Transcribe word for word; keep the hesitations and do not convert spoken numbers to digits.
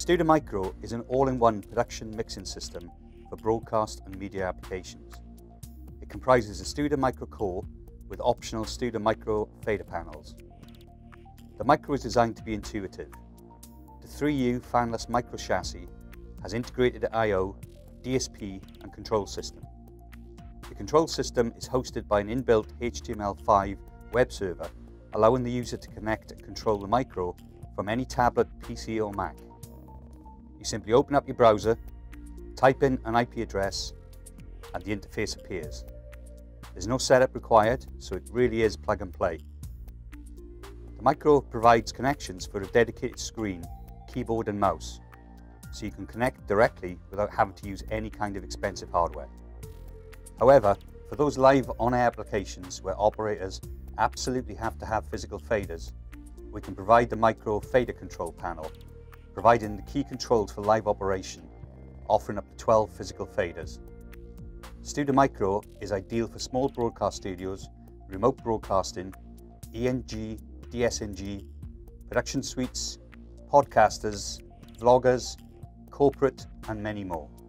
Studer Micro is an all-in-one production mixing system for broadcast and media applications. It comprises a Studer Micro core with optional Studer Micro fader panels. The Micro is designed to be intuitive. The three U fanless Micro chassis has integrated I O, D S P and control system. The control system is hosted by an inbuilt H T M L five web server, allowing the user to connect and control the Micro from any tablet, P C or Mac. You simply open up your browser, type in an I P address, and the interface appears. There's no setup required, so it really is plug and play. The Micro provides connections for a dedicated screen, keyboard and mouse, so you can connect directly without having to use any kind of expensive hardware. However, for those live on-air applications where operators absolutely have to have physical faders, we can provide the Micro fader control panel, providing the key controls for live operation, offering up to twelve physical faders. Studer Micro is ideal for small broadcast studios, remote broadcasting, E N G, D S N G, production suites, podcasters, vloggers, corporate, and many more.